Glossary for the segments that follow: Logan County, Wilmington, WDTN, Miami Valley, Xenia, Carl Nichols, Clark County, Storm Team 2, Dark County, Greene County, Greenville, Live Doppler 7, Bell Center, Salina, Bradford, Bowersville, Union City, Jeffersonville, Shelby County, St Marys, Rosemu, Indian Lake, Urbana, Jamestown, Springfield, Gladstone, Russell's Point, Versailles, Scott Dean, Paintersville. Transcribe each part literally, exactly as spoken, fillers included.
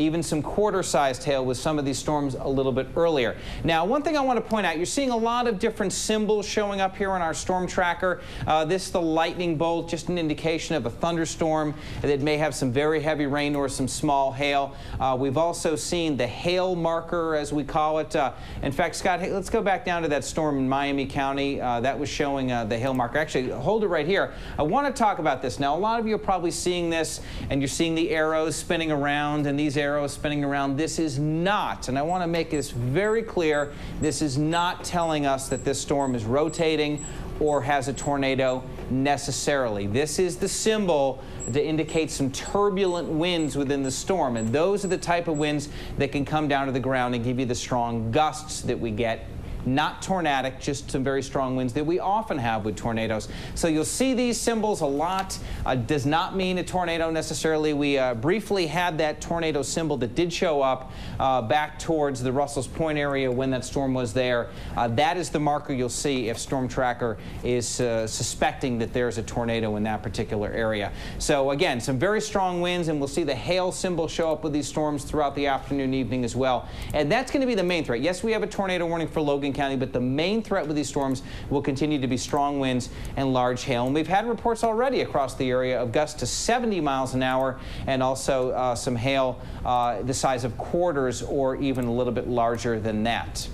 Even some quarter-sized hail with some of these storms a little bit earlier. Now, one thing I want to point out, you're seeing a lot of different symbols showing up here on our storm tracker. Uh, this is the lightning bolt, just an indication of a thunderstorm that may have some very heavy rain or some small hail. Uh, we've also seen the hail marker, as we call it. Uh, in fact, Scott, hey, let's go back down to that storm in Miami County. Uh, that was showing uh, the hail marker. Actually, hold it right here. I want to talk about this. Now, a lot of you are probably seeing this, and you're seeing the arrows spinning around, and these arrows arrow spinning around. This is not, and I want to make this very clear, this is not telling us that this storm is rotating or has a tornado necessarily. This is the symbol to indicate some turbulent winds within the storm, and those are the type of winds that can come down to the ground and give you the strong gusts that we get. Not tornadic, just some very strong winds that we often have with tornadoes. So you'll see these symbols a lot. Uh, does not mean a tornado necessarily. We uh, briefly had that tornado symbol that did show up uh, back towards the Russell's Point area when that storm was there. Uh, that is the marker you'll see if Storm Tracker is uh, suspecting that there's a tornado in that particular area. So again, some very strong winds, and we'll see the hail symbol show up with these storms throughout the afternoon and evening as well. And that's going to be the main threat. Yes, we have a tornado warning for Logan County, but the main threat with these storms will continue to be strong winds and large hail. And we've had reports already across the area of gusts to seventy miles an hour, and also uh, some hail uh, the size of quarters or even a little bit larger than that.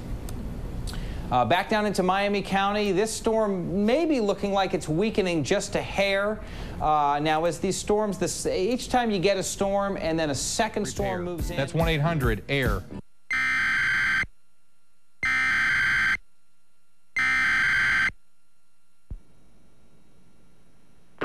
Uh, back down into Miami County, this storm may be looking like it's weakening just a hair. Uh, now, as these storms, this, each time you get a storm and then a second Repair. storm moves in. That's one eight hundred A I R.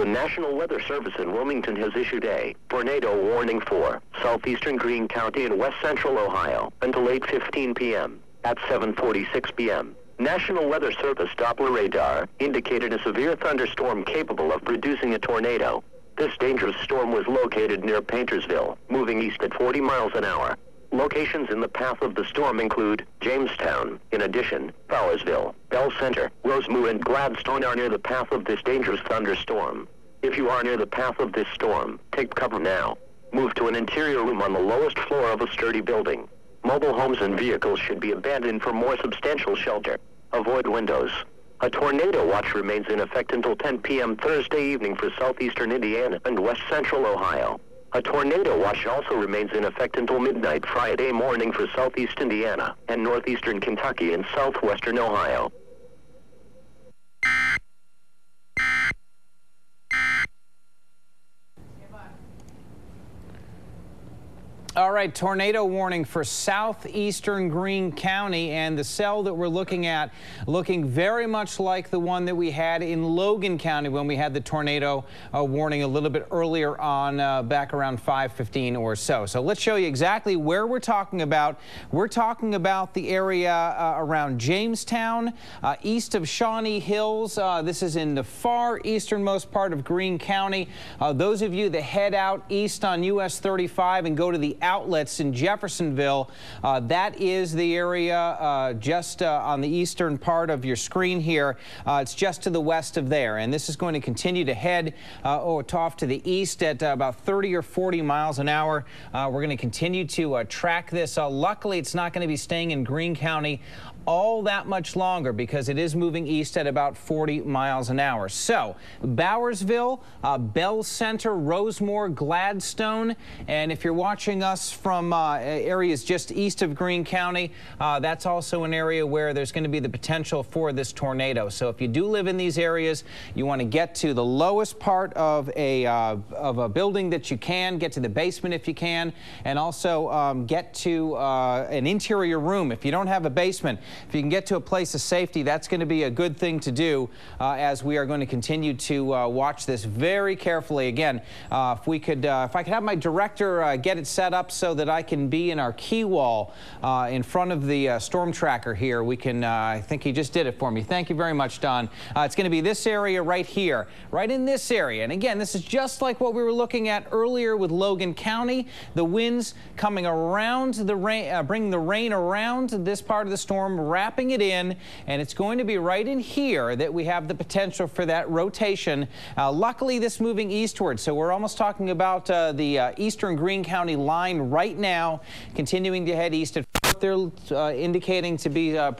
National Weather Service in Wilmington has issued a tornado warning for southeastern Greene County and west central Ohio until eight fifteen p m At seven forty-six p m, National Weather Service Doppler radar indicated a severe thunderstorm capable of producing a tornado. This dangerous storm was located near Paintersville, moving east at forty miles an hour. Locations in the path of the storm include Jamestown. In addition, Bowersville, Bell Center, Rosemu, and Gladstone are near the path of this dangerous thunderstorm. If you are near the path of this storm, take cover now. Move to an interior room on the lowest floor of a sturdy building. Mobile homes and vehicles should be abandoned for more substantial shelter. Avoid windows. A tornado watch remains in effect until ten p m Thursday evening for southeastern Indiana and west central Ohio. A tornado watch also remains in effect until midnight Friday morning for southeast Indiana and northeastern Kentucky and southwestern Ohio. All right, tornado warning for southeastern Greene County, and the cell that we're looking at looking very much like the one that we had in Logan County when we had the tornado uh, warning a little bit earlier on, uh, back around five fifteen or so. So let's show you exactly where we're talking about. We're talking about the area uh, around Jamestown, uh, east of Shawnee Hills. Uh, this is in the far easternmost part of Greene County. Uh, those of you that head out east on U S thirty-five and go to the outlets in Jeffersonville, uh, that is the area uh, just uh, on the eastern part of your screen here. Uh, it's just to the west of there, and this is going to continue to head uh, oh, off to the east at uh, about thirty or forty miles an hour. Uh, we're going to continue to uh, track this. Uh, luckily, it's not going to be staying in Greene County all that much longer because it is moving east at about forty miles an hour. So Bowersville, uh, Bell Center, Rosemoor, Gladstone, and if you're watching us from uh, areas just east of Greene County, uh, that's also an area where there's going to be the potential for this tornado. So if you do live in these areas, you want to get to the lowest part of a uh, of a building that you can, get to the basement if you can, and also um, get to uh, an interior room if you don't have a basement. If you can get to a place of safety, that's going to be a good thing to do, uh, as we are going to continue to uh, watch this very carefully. Again, uh, if we could, uh, if I could have my director uh, get it set up so that I can be in our key wall uh, in front of the uh, storm tracker here. We can, uh, I think he just did it for me. Thank you very much, Don. Uh, it's going to be this area right here, right in this area. And again, this is just like what we were looking at earlier with Logan County. The winds coming around, the rain, uh, bringing the rain around this part of the storm wrapping it in, and it's going to be right in here that we have the potential for that rotation. Uh, luckily, this moving eastward, so we're almost talking about uh, the uh, eastern Greene County line right now, continuing to head east at what they're uh, indicating to be uh,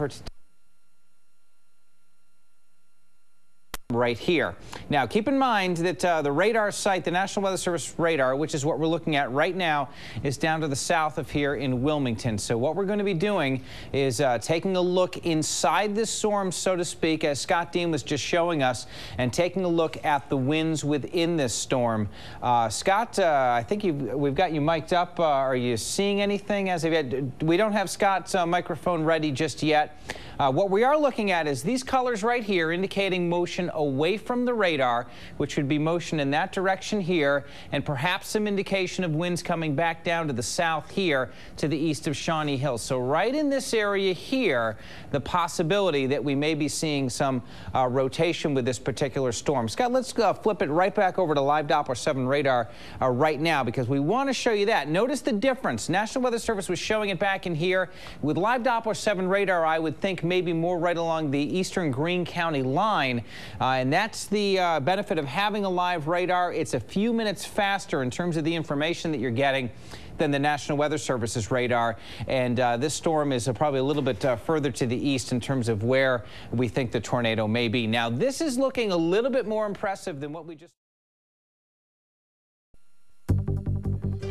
right here. Now, keep in mind that uh, the radar site, the National Weather Service radar, which is what we're looking at right now, is down to the south of here in Wilmington. So what we're going to be doing is uh, taking a look inside this storm, so to speak, as Scott Dean was just showing us, and taking a look at the winds within this storm. Uh, Scott, uh, I think you've, we've got you mic'd up. Uh, are you seeing anything as of yet? We don't have Scott's uh, microphone ready just yet. Uh, what we are looking at is these colors right here indicating motion away from the radar, which would be motion in that direction here, and perhaps some indication of winds coming back down to the south here to the east of Shawnee Hills. So right in this area here, the possibility that we may be seeing some uh, rotation with this particular storm. Scott, let's uh, flip it right back over to Live Doppler seven radar uh, right now, because we want to show you that. Notice the difference. National Weather Service was showing it back in here. With Live Doppler seven radar, I would think maybe more right along the eastern Greene County line. Uh, and that's the uh, benefit of having a live radar. It's a few minutes faster in terms of the information that you're getting than the National Weather Service's radar. And uh, this storm is uh, probably a little bit uh, further to the east in terms of where we think the tornado may be. Now, this is looking a little bit more impressive than what we just...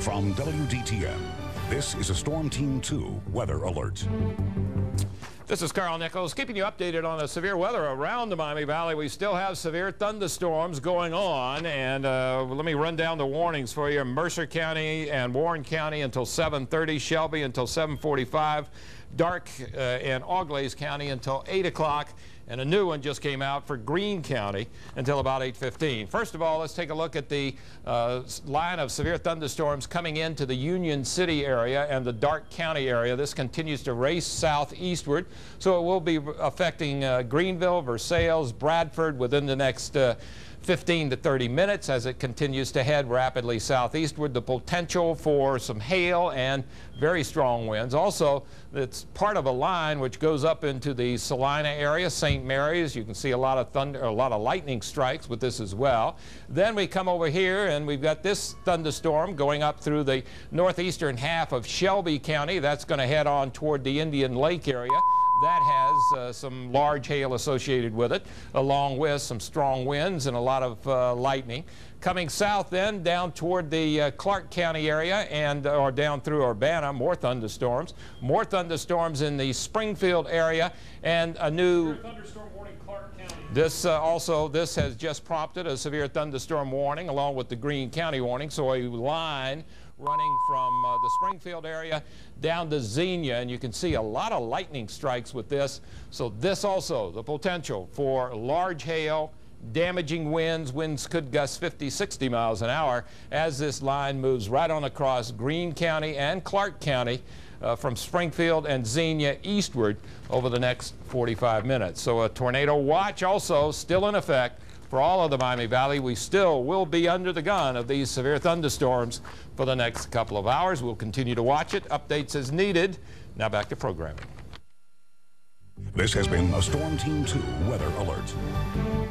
From W D T N, this is a Storm Team two weather alert. This is Carl Nichols, keeping you updated on the severe weather around the Miami Valley. We still have severe thunderstorms going on, and uh, let me run down the warnings for you. Mercer County and Warren County until seven thirty, Shelby until seven forty-five, Dark uh, and Auglaize County until eight o'clock, and a new one just came out for Greene County until about eight fifteen. First of all, let's take a look at the uh, line of severe thunderstorms coming into the Union City area and the Dark County area. This continues to race southeastward, so it will be affecting uh, Greenville, Versailles, Bradford within the next uh, fifteen to thirty minutes as it continues to head rapidly southeastward. The potential for some hail and very strong winds. Also, it's part of a line which goes up into the Salina area, St Marys. You can see a lot of thunder, a lot of lightning strikes with this as well. Then we come over here and we've got this thunderstorm going up through the northeastern half of Shelby County. That's going to head on toward the Indian Lake area. That has uh, some large hail associated with it, along with some strong winds and a lot of uh, lightning. Coming south then down toward the uh, Clark County area and or down through Urbana, more thunderstorms. More thunderstorms in the Springfield area and a new thunderstorm warning Clark County. This uh, also, this has just prompted a severe thunderstorm warning along with the Greene County warning, so a line running from uh, the Springfield area down to Xenia, and you can see a lot of lightning strikes with this. So this also, the potential for large hail, damaging winds. Winds could gust fifty, sixty miles an hour as this line moves right on across Greene County and Clark County uh, from Springfield and Xenia eastward over the next forty-five minutes. So a tornado watch also still in effect for all of the Miami Valley. We still will be under the gun of these severe thunderstorms for the next couple of hours. We'll continue to watch it. Updates as needed. Now back to programming. This has been a Storm Team two weather alert.